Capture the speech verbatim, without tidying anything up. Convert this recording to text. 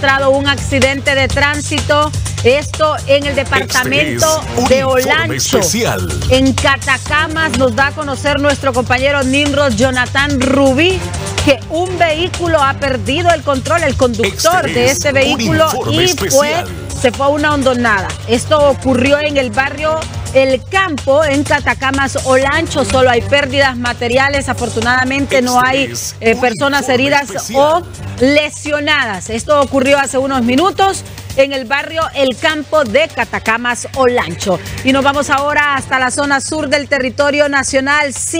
registrado un accidente de tránsito, esto en el departamento este es de Olancho, en Catacamas. Nos da a conocer nuestro compañero Nimrod Jonathan Rubí que un vehículo ha perdido el control, el conductor este de este es vehículo y fue, se fue a una hondonada. Esto ocurrió en el barrio El Campo, en Catacamas, Olancho. Solo hay pérdidas materiales, afortunadamente no hay eh, personas heridas o lesionadas. Esto ocurrió hace unos minutos en el barrio El Campo de Catacamas, Olancho. Y nos vamos ahora hasta la zona sur del territorio nacional.